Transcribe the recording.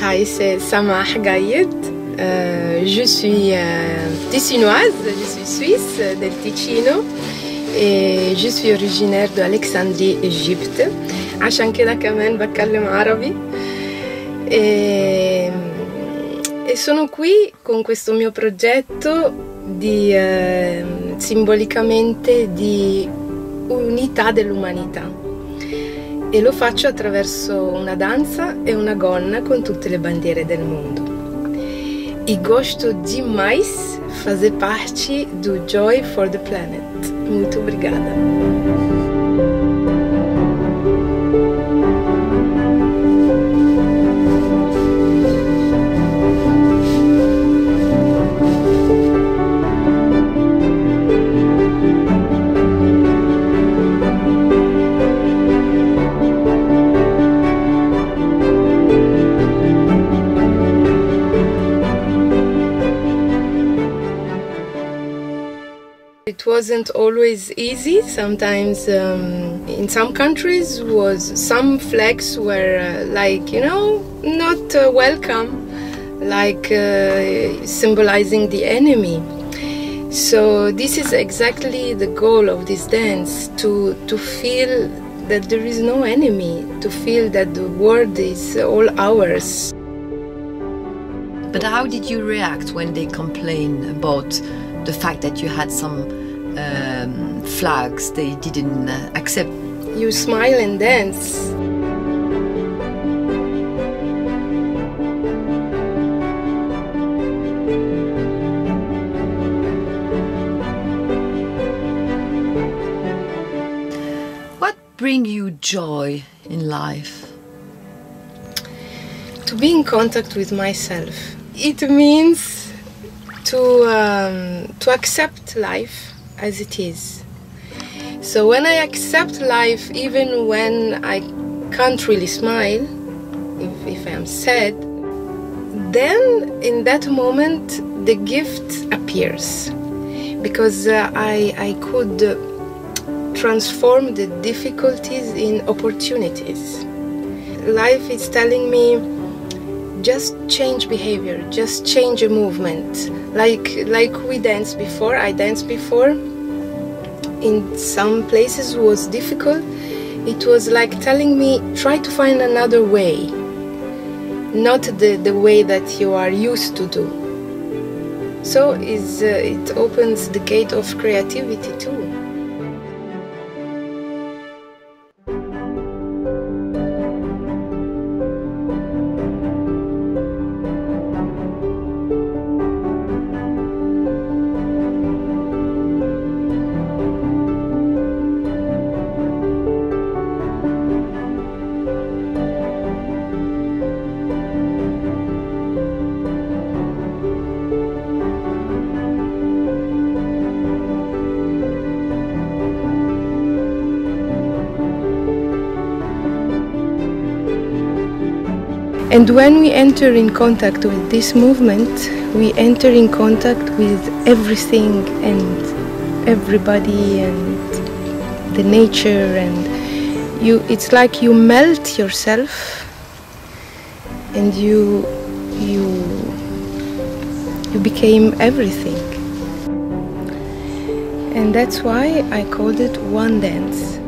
Hi, c'est Samah Gayed. Je suis Ticinoise, je suis Suisse, del Ticino. Et je suis originaire d'Alexandrie, Égypte. عشان كده كمان بتكلم عربي. E sono qui con questo mio progetto di simbolicamente di unità dell'umanità, e lo faccio attraverso una danza e una gonna con tutte le bandiere del mondo. E gosto demais fazer parte do Joy for the Planet. Muito obrigada. It wasn't always easy. Sometimes in some countries some flags were like, you know, not welcome, like symbolizing the enemy. So this is exactly the goal of this dance, to feel that there is no enemy, to feel that the world is all ours. But how did you react when they complained about the fact that you had some flags they didn't accept? You smile and dance. What brings you joy in life? To be in contact with myself. It means to accept life as it is. So when I accept life, even when I can't really smile, if I am sad, then in that moment the gift appears, because I could transform the difficulties in opportunities. Life is telling me, just change behavior, just change a movement. Like we danced before, I danced before. In some places it was difficult. It was like telling me, try to find another way. Not the way that you are used to do. So it opens the gate of creativity too. And when we enter in contact with this movement, we enter in contact with everything and everybody and the nature, and it's like you melt yourself and you became everything. And that's why I called it one dance.